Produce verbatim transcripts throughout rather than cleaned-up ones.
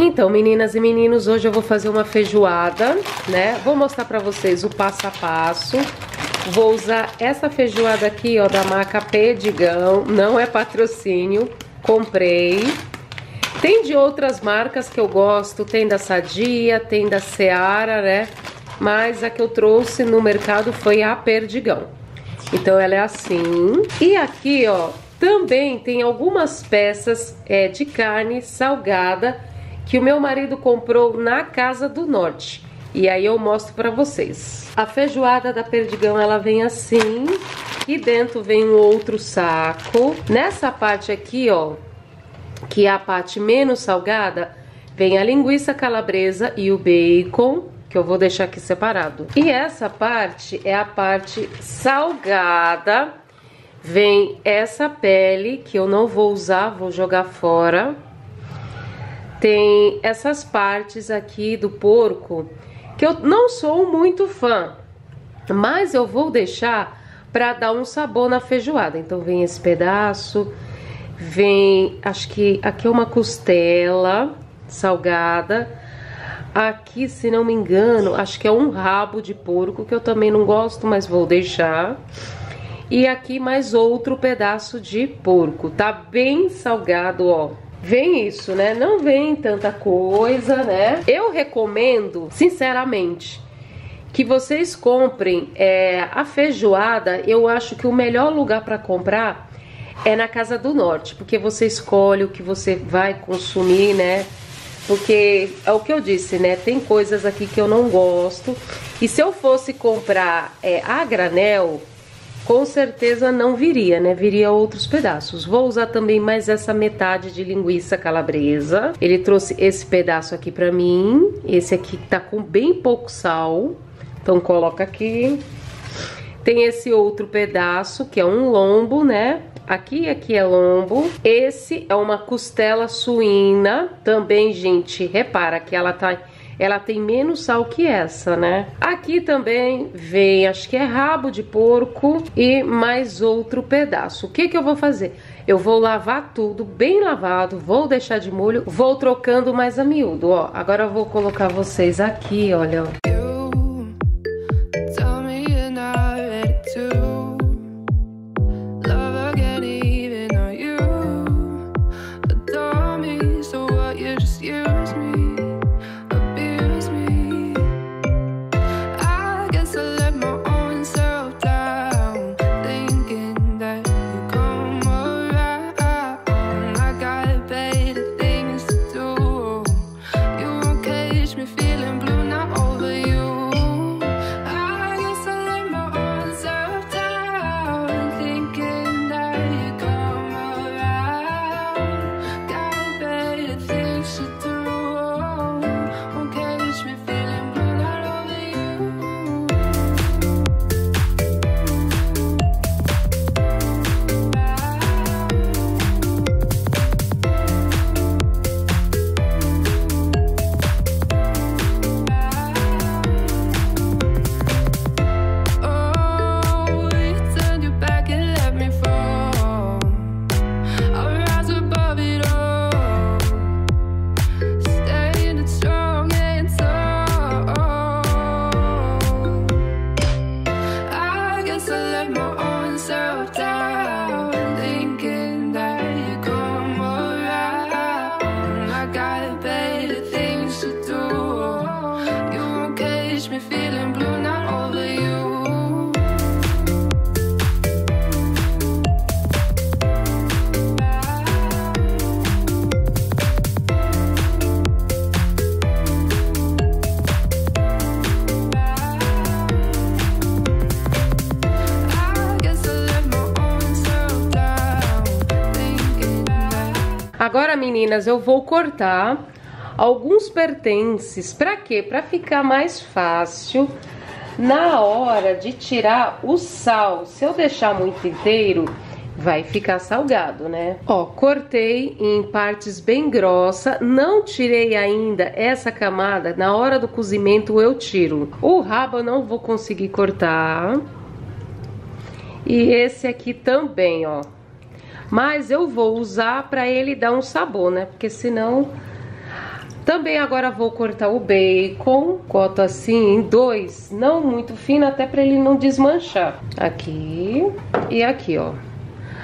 Então, meninas e meninos, hoje eu vou fazer uma feijoada, né? Vou mostrar pra vocês o passo a passo. Vou usar essa feijoada aqui, ó, da marca Perdigão. Não é patrocínio, comprei. Tem de outras marcas que eu gosto, tem da Sadia, tem da Seara, né? Mas a que eu trouxe no mercado foi a Perdigão. Então ela é assim. E aqui, ó, também tem algumas peças é, de carne salgada que o meu marido comprou na Casa do Norte. E aí eu mostro pra vocês. A feijoada da Perdigão, ela vem assim. E dentro vem um outro saco. Nessa parte aqui, ó, que é a parte menos salgada, vem a linguiça calabresa e o bacon, que eu vou deixar aqui separado. E essa parte é a parte salgada. Vem essa pele, que eu não vou usar, vou jogar fora. Tem essas partes aqui do porco, que eu não sou muito fã, mas eu vou deixar para dar um sabor na feijoada. Então vem esse pedaço, vem, acho que aqui é uma costela salgada. Aqui, se não me engano, acho que é um rabo de porco, que eu também não gosto, mas vou deixar. E aqui mais outro pedaço de porco, tá bem salgado, ó. Vem isso, né? Não vem tanta coisa, né? Eu recomendo, sinceramente, que vocês comprem é, a feijoada. Eu acho que o melhor lugar para comprar é na Casa do Norte, porque você escolhe o que você vai consumir, né? Porque é o que eu disse, né? Tem coisas aqui que eu não gosto. E se eu fosse comprar é, a granel, com certeza não viria, né? Viria outros pedaços. Vou usar também mais essa metade de linguiça calabresa. Ele trouxe esse pedaço aqui pra mim. Esse aqui tá com bem pouco sal, então coloca aqui. Tem esse outro pedaço, que é um lombo, né? Aqui e aqui é lombo. Esse é uma costela suína. Também, gente, repara que ela tá... ela tem menos sal que essa, né? Aqui também vem, acho que é rabo de porco e mais outro pedaço. O que que eu vou fazer? Eu vou lavar tudo, bem lavado, vou deixar de molho, vou trocando mais a miúdo, ó. Agora eu vou colocar vocês aqui, olha. Agora, meninas, eu vou cortar alguns pertences. Pra quê? Pra ficar mais fácil na hora de tirar o sal. Se eu deixar muito inteiro, vai ficar salgado, né? Ó, cortei em partes bem grossas. Não tirei ainda essa camada. Na hora do cozimento eu tiro. O rabo eu não vou conseguir cortar. E esse aqui também, ó. Mas eu vou usar pra ele dar um sabor, né? Porque senão Também agora vou cortar o bacon, corto assim em dois, não muito fino, até para ele não desmanchar. Aqui e aqui, ó.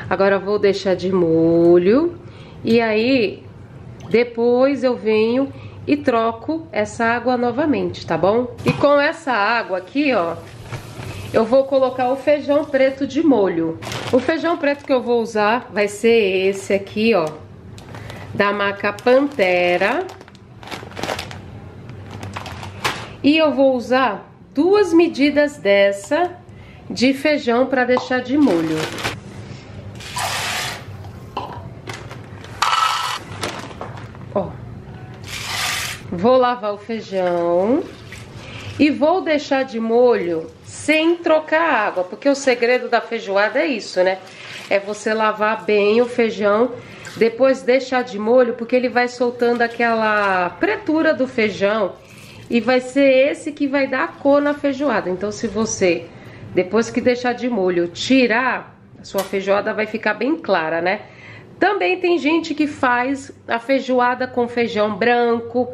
Agora vou deixar de molho e aí depois eu venho e troco essa água novamente, tá bom? E com essa água aqui, ó, eu vou colocar o feijão preto de molho. O feijão preto que eu vou usar vai ser esse aqui, ó, da marca Pantera. E eu vou usar duas medidas dessa de feijão para deixar de molho. Ó. Vou lavar o feijão e vou deixar de molho sem trocar a água, porque o segredo da feijoada é isso, né? É você lavar bem o feijão, depois deixar de molho, porque ele vai soltando aquela pretura do feijão. E vai ser esse que vai dar a cor na feijoada. Então se você, depois que deixar de molho, tirar, a sua feijoada vai ficar bem clara, né? Também tem gente que faz a feijoada com feijão branco,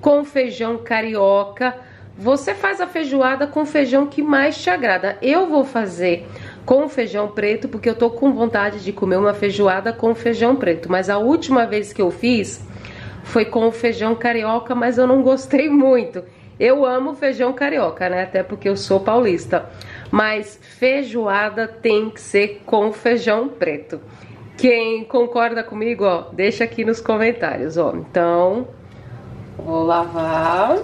com feijão carioca. Você faz a feijoada com o feijão que mais te agrada. Eu vou fazer com feijão preto, porque eu tô com vontade de comer uma feijoada com feijão preto. Mas a última vez que eu fiz... foi com o feijão carioca, mas eu não gostei muito. Eu amo feijão carioca, né? Até porque eu sou paulista. Mas feijoada tem que ser com feijão preto. Quem concorda comigo, ó, deixa aqui nos comentários, ó. Então, vou lavar,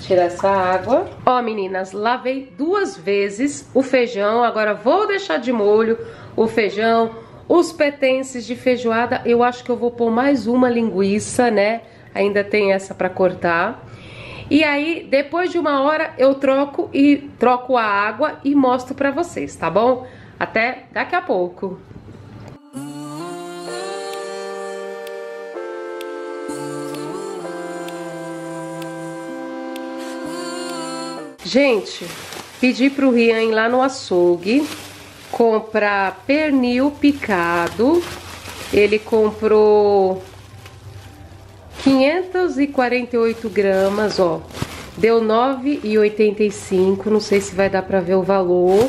tirar essa água. Ó, meninas, lavei duas vezes o feijão. Agora vou deixar de molho o feijão. Os pertences de feijoada, eu acho que eu vou pôr mais uma linguiça, né? Ainda tem essa pra cortar. E aí, depois de uma hora, eu troco e troco a água e mostro pra vocês, tá bom? Até daqui a pouco. Gente, pedi pro Rian ir lá no açougue comprar pernil picado. Ele comprou quinhentas e quarenta e oito gramas, ó. Deu nove reais e oitenta e cinco. Não sei se vai dar pra ver o valor.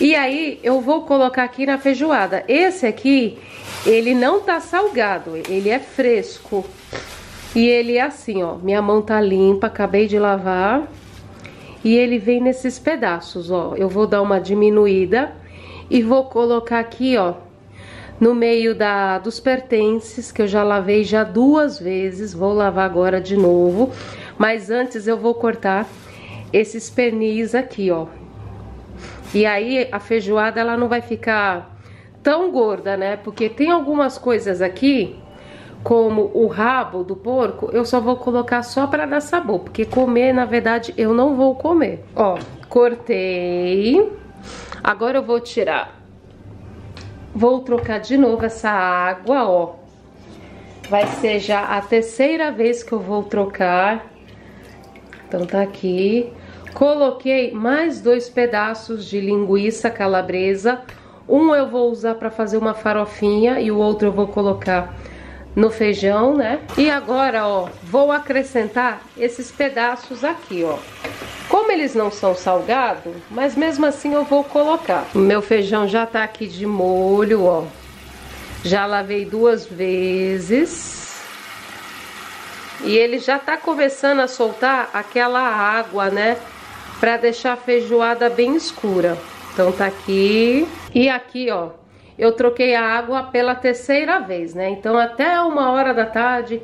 E aí eu vou colocar aqui na feijoada. Esse aqui, ele não tá salgado, ele é fresco. E ele é assim, ó. Minha mão tá limpa, acabei de lavar. E ele vem nesses pedaços, ó. Eu vou dar uma diminuída e vou colocar aqui, ó, no meio da, dos pertences, que eu já lavei já duas vezes. Vou lavar agora de novo. Mas antes eu vou cortar esses pernis aqui, ó. E aí a feijoada, ela não vai ficar tão gorda, né? Porque tem algumas coisas aqui, como o rabo do porco, eu só vou colocar só pra dar sabor, porque comer, na verdade, eu não vou comer. Ó, cortei. Agora eu vou tirar. Vou trocar de novo essa água, ó. Vai ser já a terceira vez que eu vou trocar. Então tá aqui. Coloquei mais dois pedaços de linguiça calabresa. Um eu vou usar pra fazer uma farofinha e o outro eu vou colocar no feijão, né? E agora, ó, vou acrescentar esses pedaços aqui, ó. Como eles não são salgados, mas mesmo assim eu vou colocar. O meu feijão já tá aqui de molho, ó. Já lavei duas vezes. E ele já tá começando a soltar aquela água, né? Pra deixar a feijoada bem escura. Então tá aqui. E aqui, ó, eu troquei a água pela terceira vez, né? Então até uma hora da tarde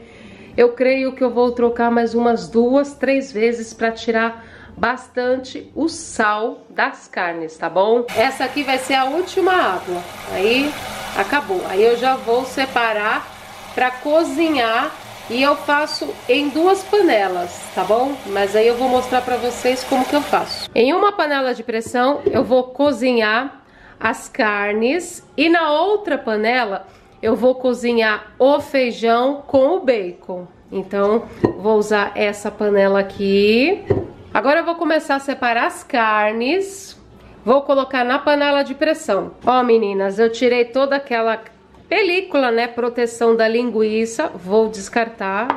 eu creio que eu vou trocar mais umas duas, três vezes para tirar bastante o sal das carnes, tá bom? Essa aqui vai ser a última água. Aí acabou. Aí eu já vou separar para cozinhar e eu faço em duas panelas, tá bom? Mas aí eu vou mostrar para vocês como que eu faço. Em uma panela de pressão eu vou cozinhar as carnes e na outra panela eu vou cozinhar o feijão com o bacon. Então vou usar essa panela aqui. Agora eu vou começar a separar as carnes, vou colocar na panela de pressão. Ó, meninas, eu tirei toda aquela Película, né? Proteção da linguiça. Vou descartar.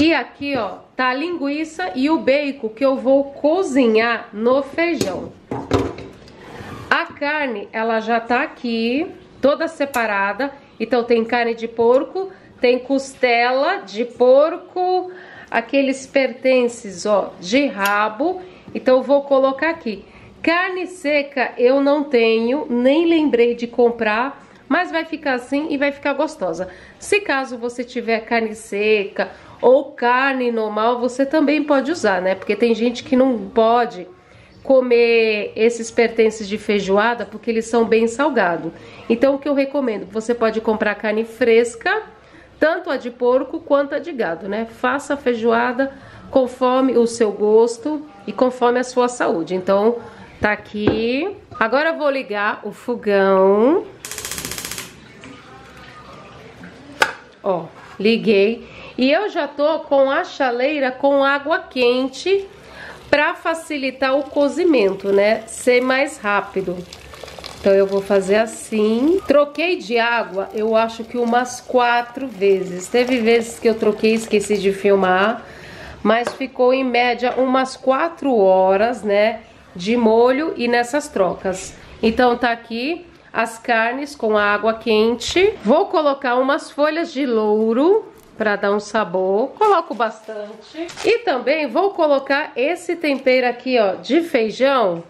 E aqui, ó, tá a linguiça e o bacon que eu vou cozinhar no feijão. A carne, ela já tá aqui, toda separada. Então tem carne de porco, tem costela de porco, aqueles pertences, ó, de rabo. Então eu vou colocar aqui. Carne seca eu não tenho, nem lembrei de comprar, mas vai ficar assim e vai ficar gostosa. Se caso você tiver carne seca ou carne normal, você também pode usar, né? Porque tem gente que não pode comer esses pertences de feijoada porque eles são bem salgados. Então o que eu recomendo, você pode comprar carne fresca, tanto a de porco quanto a de gado, né? Faça a feijoada conforme o seu gosto e conforme a sua saúde. Então tá aqui. Agora eu vou ligar o fogão. Ó, liguei. E eu já tô com a chaleira com água quente pra facilitar o cozimento, né? Ser mais rápido. Então eu vou fazer assim. Troquei de água, eu acho que umas quatro vezes. Teve vezes que eu troquei, esqueci de filmar. Mas ficou em média umas quatro horas, né? De molho e nessas trocas. Então tá aqui as carnes com a água quente. Vou colocar umas folhas de louro pra dar um sabor. Coloco bastante. E também vou colocar esse tempero aqui, ó, de feijão.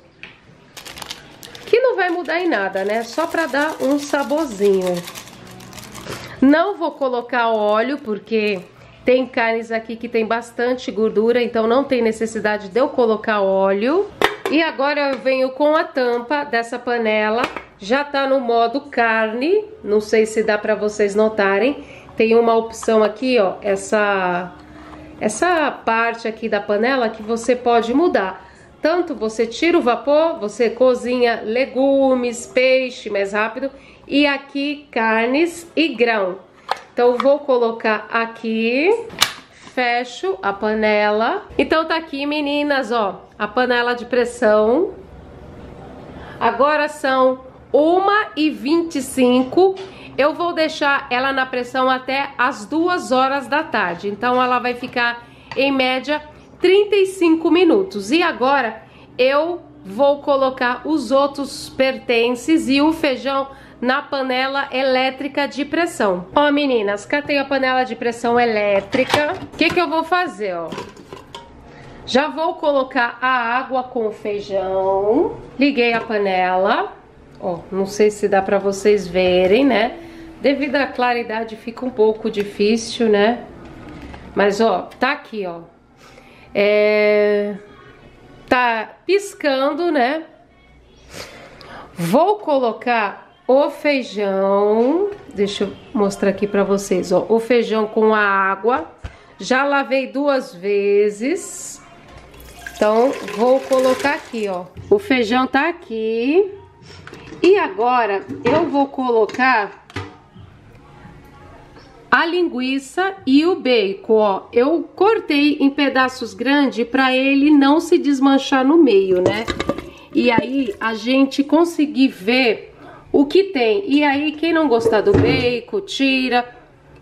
Que não vai mudar em nada, né? Só pra dar um saborzinho. Não vou colocar óleo, porque tem carnes aqui que tem bastante gordura, então não tem necessidade de eu colocar óleo. E agora eu venho com a tampa dessa panela. Já tá no modo carne. Não sei se dá pra vocês notarem. Tem uma opção aqui, ó, essa, essa parte aqui da panela que você pode mudar. Tanto você tira o vapor, você cozinha legumes, peixe mais rápido. E aqui carnes e grão. Então vou colocar aqui, fecho a panela. Então tá aqui, meninas, ó, a panela de pressão. Agora são uma e vinte e cinco. Eu vou deixar ela na pressão até as duas horas da tarde. Então ela vai ficar em média trinta e cinco minutos. E agora eu vou colocar os outros pertences e o feijão na panela elétrica de pressão. Ó, meninas, catei a panela de pressão elétrica. O que que eu vou fazer, ó? Já vou colocar a água com o feijão. Liguei a panela. Ó, não sei se dá pra vocês verem, né? Devido à claridade fica um pouco difícil, né? Mas, ó, tá aqui, ó. É... Tá piscando, né? Vou colocar o feijão. Deixa eu mostrar aqui pra vocês, ó. O feijão com a água. Já lavei duas vezes. Então, vou colocar aqui, ó. O feijão tá aqui. E agora eu vou colocar a linguiça e o bacon, ó. Eu cortei em pedaços grandes para ele não se desmanchar no meio, né? E aí a gente conseguir ver o que tem. E aí quem não gostar do bacon, tira.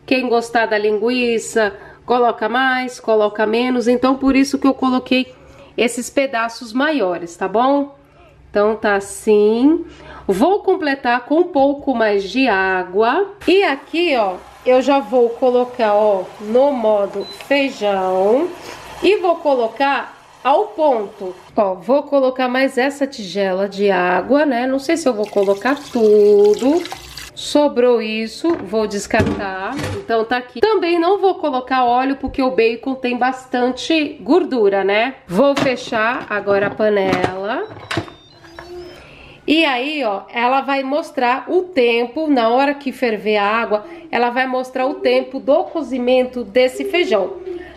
Quem gostar da linguiça, coloca mais, coloca menos. Então por isso que eu coloquei esses pedaços maiores, tá bom? Então tá assim. Vou completar com um pouco mais de água. E aqui, ó, eu já vou colocar, ó, no modo feijão. E vou colocar ao ponto. Ó, vou colocar mais essa tigela de água, né? Não sei se eu vou colocar tudo. Sobrou isso, vou descartar. Então tá aqui. Também não vou colocar óleo, porque o bacon tem bastante gordura, né? Vou fechar agora a panela. E aí, ó, ela vai mostrar o tempo, na hora que ferver a água, ela vai mostrar o tempo do cozimento desse feijão.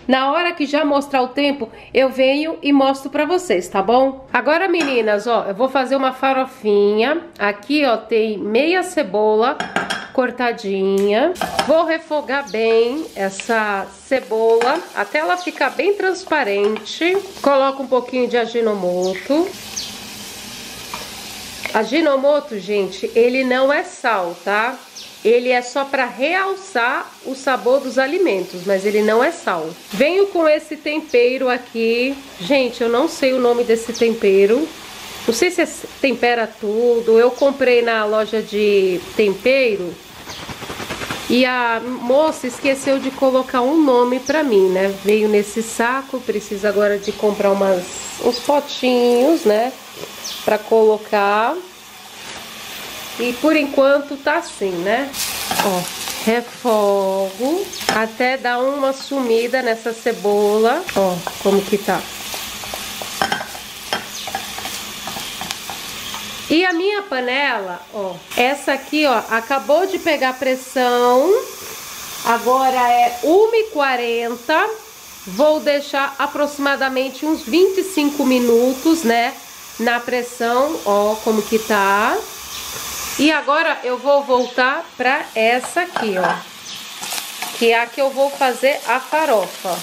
Na hora que já mostrar o tempo, eu venho e mostro pra vocês, tá bom? Agora, meninas, ó, eu vou fazer uma farofinha. Aqui, ó, tem meia cebola cortadinha. Vou refogar bem essa cebola até ela ficar bem transparente. Coloco um pouquinho de Ajinomoto. Ajinomoto, gente, ele não é sal, tá? Ele é só para realçar o sabor dos alimentos, mas ele não é sal. Venho com esse tempero aqui. Gente, eu não sei o nome desse tempero. Não sei se é tempera tudo. Eu comprei na loja de tempero e a moça esqueceu de colocar um nome pra mim, né? Veio nesse saco, preciso agora de comprar umas, uns potinhos, né? Pra colocar. E por enquanto tá assim, né? Ó, refogo até dar uma sumida nessa cebola. Ó, como que tá. E a minha panela, ó, essa aqui, ó, acabou de pegar pressão. Agora é uma e quarenta. Vou deixar aproximadamente uns vinte e cinco minutos, né, na pressão, ó, como que tá. E agora eu vou voltar pra essa aqui, ó, que é a que eu vou fazer a farofa.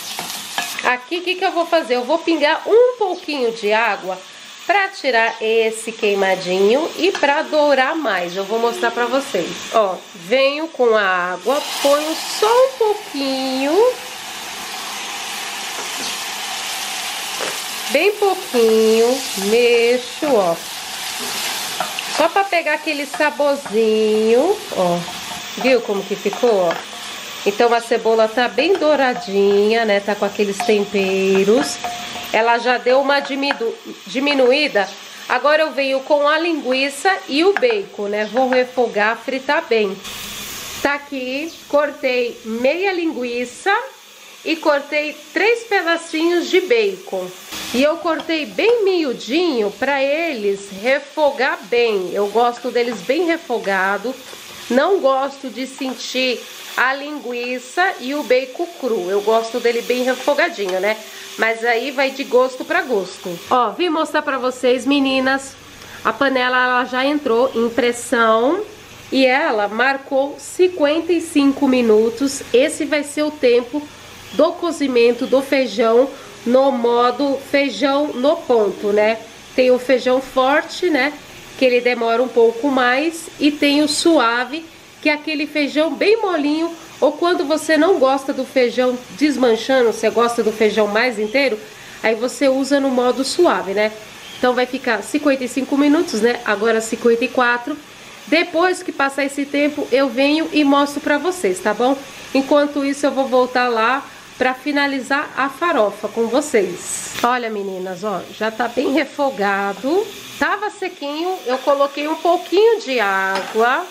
Aqui, o que que eu vou fazer? Eu vou pingar um pouquinho de água pra tirar esse queimadinho e pra dourar mais. Eu vou mostrar pra vocês. Ó, venho com a água, ponho só um pouquinho. Bem pouquinho. Mexo, ó. Só pra pegar aquele saborzinho, ó. Viu como que ficou, ó? Então a cebola tá bem douradinha, né? Tá com aqueles temperos. Ela já deu uma diminu... diminuída. Agora eu venho com a linguiça e o bacon, né? Vou refogar, fritar bem. Tá aqui, cortei meia linguiça e cortei três pedacinhos de bacon. E eu cortei bem miudinho para eles refogar bem. Eu gosto deles bem refogado. Não gosto de sentir a linguiça e o bacon cru. Eu gosto dele bem refogadinho, né? Mas aí vai de gosto para gosto. Ó, vim mostrar para vocês, meninas. A panela, ela já entrou em pressão e ela marcou cinquenta e cinco minutos. Esse vai ser o tempo do cozimento do feijão no modo feijão no ponto, né? Tem o feijão forte, né, que ele demora um pouco mais, e tem o suave, que é aquele feijão bem molinho, ou quando você não gosta do feijão desmanchando, você gosta do feijão mais inteiro, aí você usa no modo suave, né? Então vai ficar cinquenta e cinco minutos, né? Agora cinquenta e quatro. Depois que passar esse tempo, eu venho e mostro pra vocês, tá bom? Enquanto isso, eu vou voltar lá para finalizar a farofa com vocês. Olha, meninas, ó, já tá bem refogado. Tava sequinho, eu coloquei um pouquinho de água.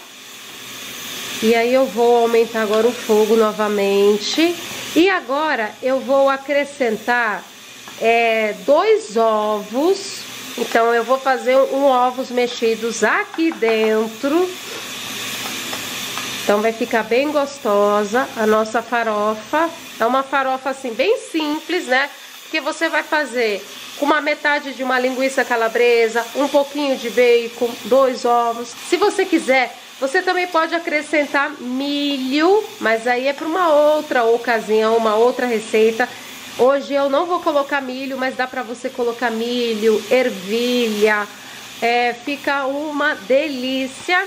E aí eu vou aumentar agora o fogo novamente. E agora eu vou acrescentar é, dois ovos. Então eu vou fazer um ovos mexidos aqui dentro. Então vai ficar bem gostosa a nossa farofa. É uma farofa assim bem simples, né? Porque você vai fazer com uma metade de uma linguiça calabresa, um pouquinho de bacon, dois ovos. Se você quiser, você também pode acrescentar milho, mas aí é para uma outra ocasião, uma outra receita. Hoje eu não vou colocar milho, mas dá para você colocar milho, ervilha. É, fica uma delícia.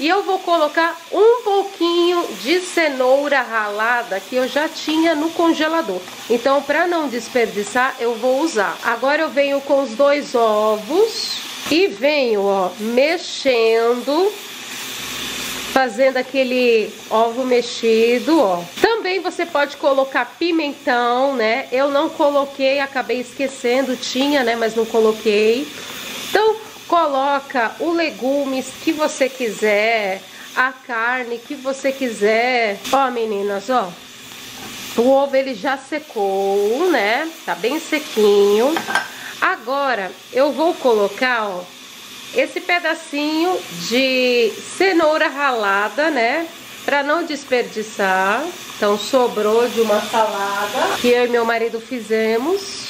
E eu vou colocar um pouquinho de cenoura ralada que eu já tinha no congelador. Então, para não desperdiçar, eu vou usar. Agora eu venho com os dois ovos e venho, ó, mexendo, fazendo aquele ovo mexido, ó. Também você pode colocar pimentão, né? Eu não coloquei, acabei esquecendo, tinha, né? Mas não coloquei. Então, coloca o legumes que você quiser, a carne que você quiser. Ó, meninas, ó, o ovo ele já secou, né? Tá bem sequinho. Agora eu vou colocar, ó, esse pedacinho de cenoura ralada, né? Pra não desperdiçar. Então sobrou de uma salada que eu e meu marido fizemos.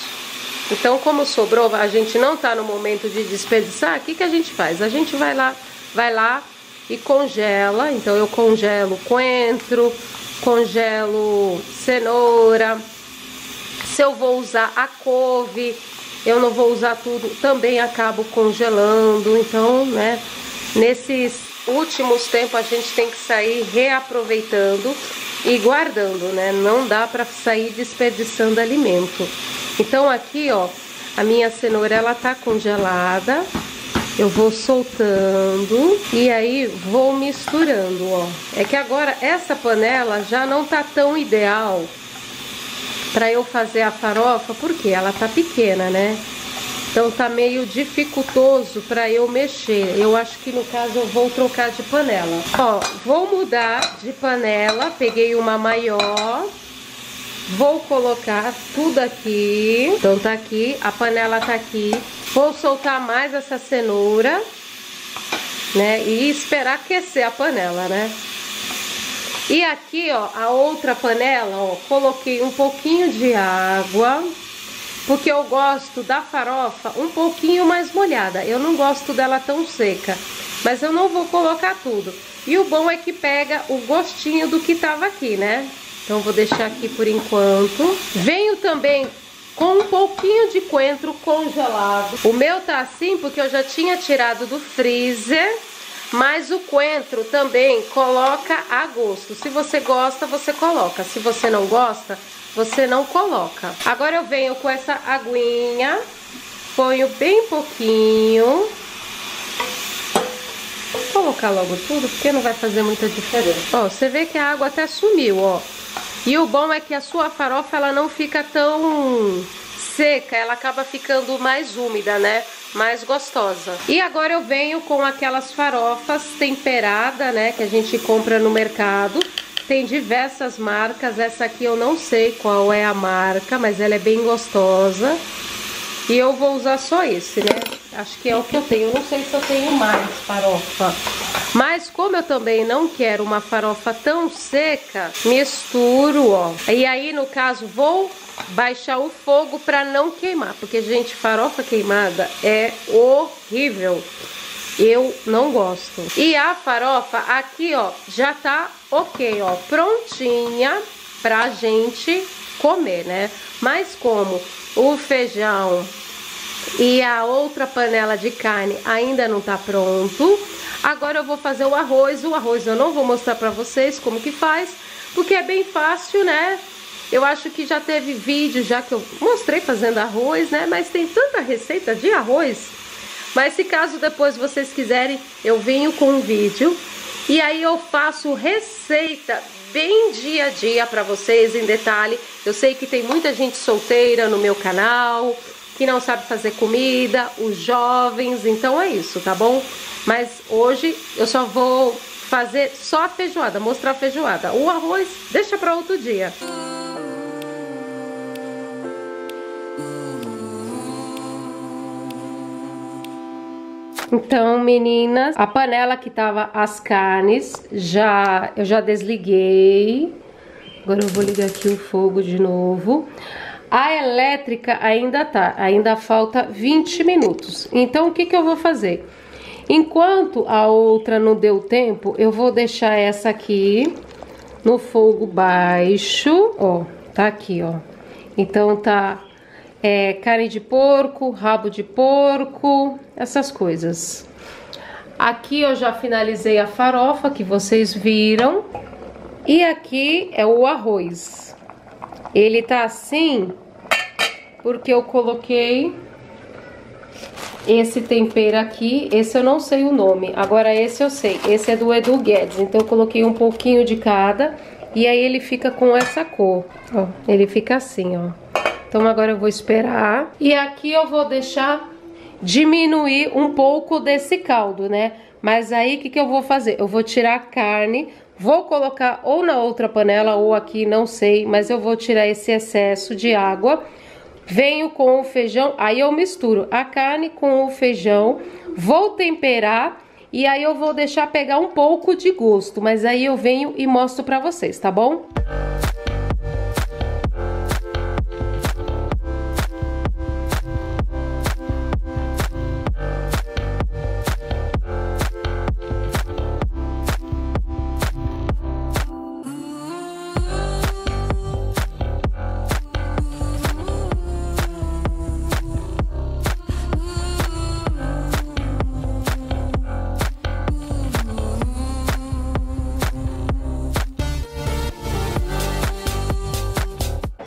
Então, como sobrou, a gente não tá no momento de desperdiçar, o que que a gente faz? A gente vai lá, vai lá e congela. Então, eu congelo coentro, congelo cenoura. Se eu vou usar a couve, eu não vou usar tudo, também acabo congelando. Então, né, nesses últimos tempos a gente tem que sair reaproveitando e guardando, né? Não dá pra sair desperdiçando alimento. Então aqui, ó, a minha cenoura, ela tá congelada. Eu vou soltando e aí vou misturando, ó. É que agora essa panela já não tá tão ideal pra eu fazer a farofa, porque ela tá pequena, né? Então tá meio dificultoso pra eu mexer. Eu acho que no caso eu vou trocar de panela. Ó, vou mudar de panela, peguei uma maior. Vou colocar tudo aqui. Então tá aqui, a panela tá aqui. Vou soltar mais essa cenoura, né? E esperar aquecer a panela, né? E aqui, ó, a outra panela, ó, coloquei um pouquinho de água, porque eu gosto da farofa um pouquinho mais molhada. Eu não gosto dela tão seca, mas eu não vou colocar tudo. E o bom é que pega o gostinho do que tava aqui, né? Então vou deixar aqui por enquanto. Venho também com um pouquinho de coentro congelado. O meu tá assim porque eu já tinha tirado do freezer, mas o coentro também coloca a gosto. Se você gosta, você coloca. Se você não gosta, você não coloca. Agora eu venho com essa aguinha, ponho bem pouquinho. Vou colocar logo tudo, porque não vai fazer muita diferença. Ó, você vê que a água até sumiu, ó. E o bom é que a sua farofa, ela não fica tão seca, ela acaba ficando mais úmida, né? Mais gostosa. E agora eu venho com aquelas farofas temperadas, né? Que a gente compra no mercado. Tem diversas marcas, essa aqui eu não sei qual é a marca, mas ela é bem gostosa. E eu vou usar só esse, né? Acho que é o que eu tenho, eu não sei se eu tenho mais farofa. Mas como eu também não quero uma farofa tão seca, misturo, ó. E aí, no caso, vou baixar o fogo pra não queimar, porque, gente, farofa queimada é horrível. Eu não gosto. E a farofa aqui, ó, já tá ok, ó, prontinha pra gente comer, né? Mas como o feijão e a outra panela de carne ainda não tá pronto, agora eu vou fazer o arroz. O arroz eu não vou mostrar pra vocês como que faz, porque é bem fácil, né? Eu acho que já teve vídeo já que eu mostrei fazendo arroz, né? Mas tem tanta receita de arroz. Mas se caso depois vocês quiserem, eu venho com um vídeo. E aí eu faço receita bem dia a dia para vocês em detalhe. Eu sei que tem muita gente solteira no meu canal, que não sabe fazer comida, os jovens, então é isso, tá bom? Mas hoje eu só vou fazer só a feijoada, mostrar a feijoada. O arroz deixa para outro dia. Então, meninas, a panela que tava as carnes, já, eu já desliguei. Agora eu vou ligar aqui o fogo de novo. A elétrica ainda tá, ainda falta vinte minutos. Então, o que que eu vou fazer? Enquanto a outra não deu tempo, eu vou deixar essa aqui no fogo baixo. Ó, tá aqui, ó. Então, tá... É, carne de porco, rabo de porco, essas coisas. Aqui eu já finalizei a farofa que vocês viram. E aqui é o arroz. Ele tá assim porque eu coloquei esse tempero aqui. Esse eu não sei o nome, agora esse eu sei. Esse é do Edu Guedes, então eu coloquei um pouquinho de cada. E aí ele fica com essa cor, ó, ele fica assim, ó. Então agora eu vou esperar. E aqui eu vou deixar diminuir um pouco desse caldo, né? Mas aí o que que eu vou fazer? Eu vou tirar a carne, vou colocar ou na outra panela ou aqui, não sei. Mas eu vou tirar esse excesso de água. Venho com o feijão, aí eu misturo a carne com o feijão. Vou temperar e aí eu vou deixar pegar um pouco de gosto. Mas aí eu venho e mostro pra vocês, tá bom?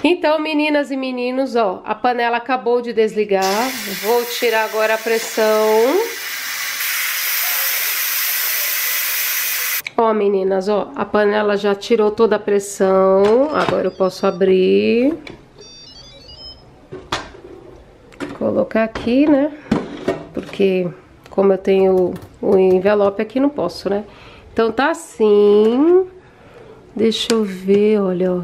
Então, meninas e meninos, ó, a panela acabou de desligar. Vou tirar agora a pressão. Ó, meninas, ó, a panela já tirou toda a pressão. Agora eu posso abrir. Colocar aqui, né? Porque como eu tenho o envelope aqui, não posso, né? Então tá assim. Deixa eu ver, olha, ó.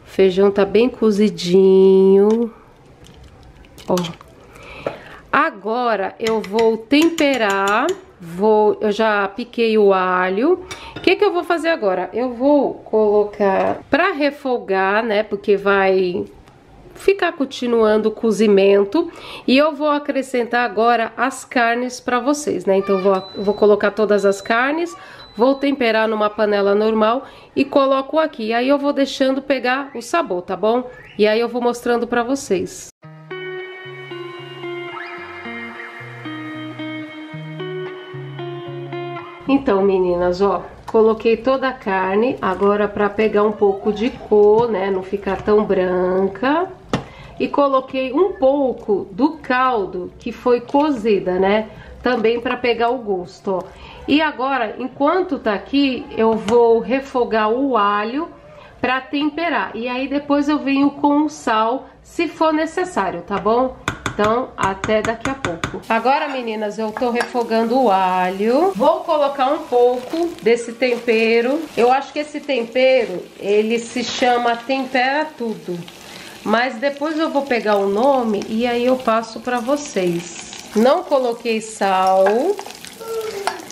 O feijão tá bem cozidinho. Ó. Agora eu vou temperar. Vou, eu já piquei o alho. O que que eu vou fazer agora? Eu vou colocar pra refogar, né? Porque vai ficar continuando o cozimento. E eu vou acrescentar agora as carnes pra vocês, né? Então eu vou, eu vou colocar todas as carnes. Vou temperar numa panela normal e coloco aqui. Aí eu vou deixando pegar o sabor, tá bom? E aí eu vou mostrando pra vocês. Então, meninas, ó, coloquei toda a carne, agora pra pegar um pouco de cor, né, não ficar tão branca. E coloquei um pouco do caldo que foi cozida, né, também pra pegar o gosto, ó. E agora, enquanto tá aqui, eu vou refogar o alho pra temperar. E aí depois eu venho com o sal, se for necessário, tá bom? Então, até daqui a pouco. Agora, meninas, eu tô refogando o alho. Vou colocar um pouco desse tempero. Eu acho que esse tempero, ele se chama Tempera Tudo. Mas depois eu vou pegar o nome e aí eu passo pra vocês. Não coloquei sal.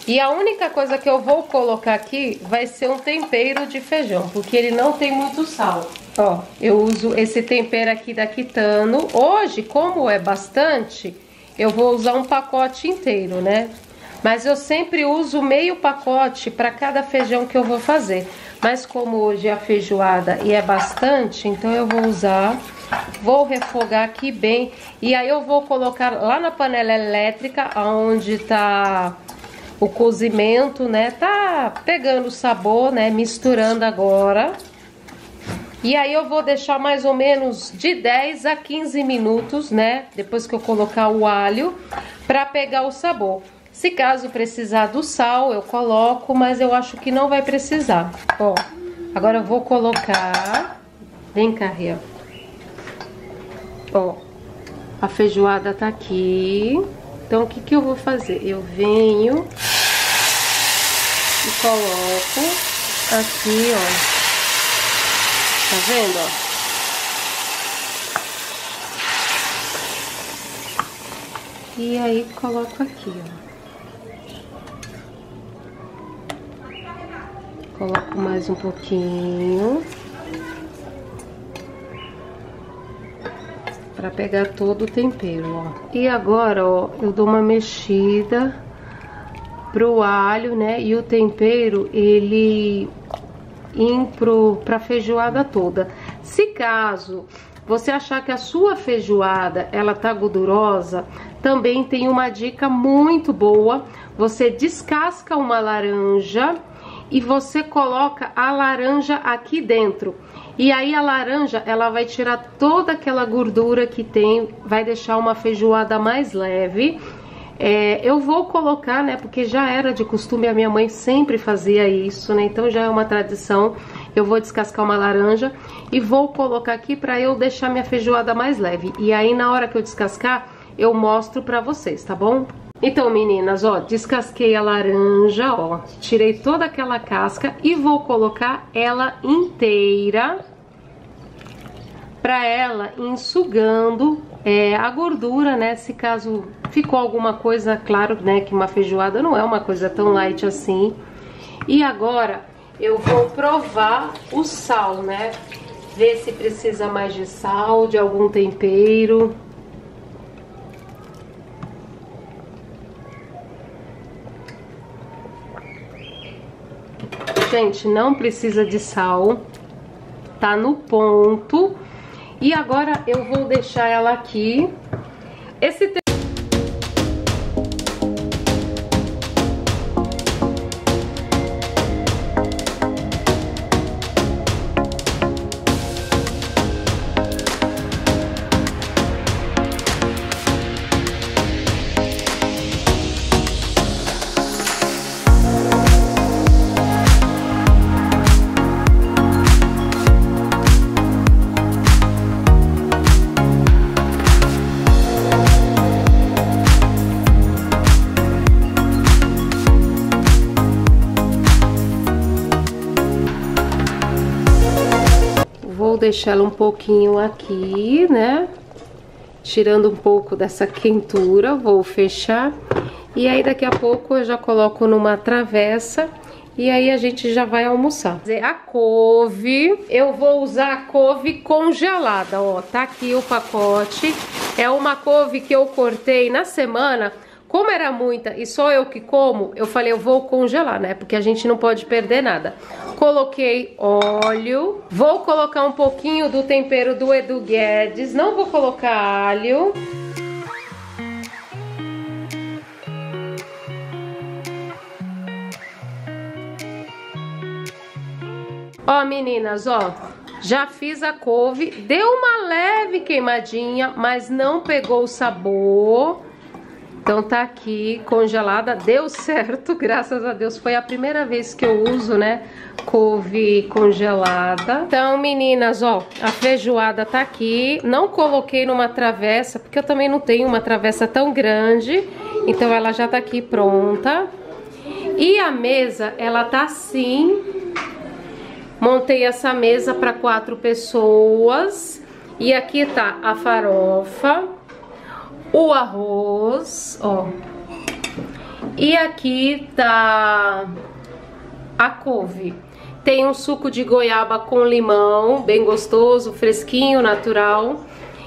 E a única coisa que eu vou colocar aqui vai ser um tempero de feijão, porque ele não tem muito sal. Ó, eu uso esse tempero aqui da Quitano. Hoje, como é bastante, eu vou usar um pacote inteiro, né? Mas eu sempre uso meio pacote para cada feijão que eu vou fazer. Mas como hoje é a feijoada e é bastante, então eu vou usar. Vou refogar aqui bem. E aí eu vou colocar lá na panela elétrica, onde tá o cozimento, né? Tá pegando o sabor, né? Misturando agora. E aí eu vou deixar mais ou menos de dez a quinze minutos, né? Depois que eu colocar o alho, pra pegar o sabor. Se caso precisar do sal, eu coloco, mas eu acho que não vai precisar. Ó, agora eu vou colocar... Vem cá, Ria. Ó, a feijoada tá aqui. Então, o que que eu vou fazer? Eu venho e coloco aqui, ó. Tá vendo, ó? E aí coloco aqui, ó. Coloco mais um pouquinho. Pra pegar todo o tempero, ó. E agora, ó, eu dou uma mexida pro alho, né? E o tempero, ele... Pro, pra feijoada toda. Se caso você achar que a sua feijoada ela tá gordurosa, também tem uma dica muito boa. Você descasca uma laranja e você coloca a laranja aqui dentro. E aí a laranja ela vai tirar toda aquela gordura que tem, vai deixar uma feijoada mais leve. É, eu vou colocar, né, porque já era de costume, a minha mãe sempre fazia isso, né, então já é uma tradição. Eu vou descascar uma laranja e vou colocar aqui pra eu deixar minha feijoada mais leve. E aí na hora que eu descascar, eu mostro pra vocês, tá bom? Então, meninas, ó, descasquei a laranja, ó, tirei toda aquela casca e vou colocar ela inteira pra ela ir sugando é, a gordura, né, se caso... Ficou alguma coisa, claro, né, que uma feijoada não é uma coisa tão light assim. E agora eu vou provar o sal, né? Ver se precisa mais de sal, de algum tempero. Gente, não precisa de sal. Tá no ponto. E agora eu vou deixar ela aqui. Esse tempero... deixar ela um pouquinho aqui, né? Tirando um pouco dessa quentura, vou fechar. E aí daqui a pouco eu já coloco numa travessa e aí a gente já vai almoçar. A couve, eu vou usar a couve congelada, ó, tá aqui o pacote. É uma couve que eu cortei na semana, como era muita e só eu que como, eu falei, eu vou congelar, né? Porque a gente não pode perder nada. Coloquei óleo, vou colocar um pouquinho do tempero do Edu Guedes, não vou colocar alho. Ó, meninas, ó, já fiz a couve, deu uma leve queimadinha, mas não pegou o sabor. Então tá aqui, congelada, deu certo, graças a Deus, foi a primeira vez que eu uso, né, couve congelada. Então, meninas, ó, a feijoada tá aqui, não coloquei numa travessa, porque eu também não tenho uma travessa tão grande, então ela já tá aqui pronta. E a mesa, ela tá assim, montei essa mesa para quatro pessoas, e aqui tá a farofa, o arroz, ó, e aqui tá a couve. Tem um suco de goiaba com limão, bem gostoso, fresquinho, natural.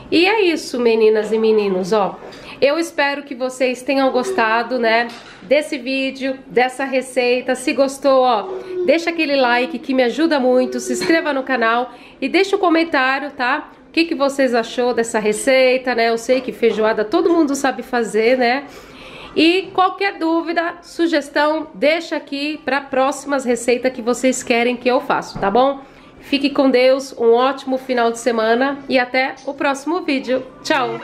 E é isso, meninas e meninos, ó. Eu espero que vocês tenham gostado, né, desse vídeo, dessa receita. Se gostou, ó, deixa aquele like que me ajuda muito, se inscreva no canal e deixa um comentário, tá? O que que vocês achou dessa receita, né? Eu sei que feijoada todo mundo sabe fazer, né? E qualquer dúvida, sugestão, deixa aqui para próximas receitas que vocês querem que eu faça, tá bom? Fique com Deus, um ótimo final de semana e até o próximo vídeo. Tchau!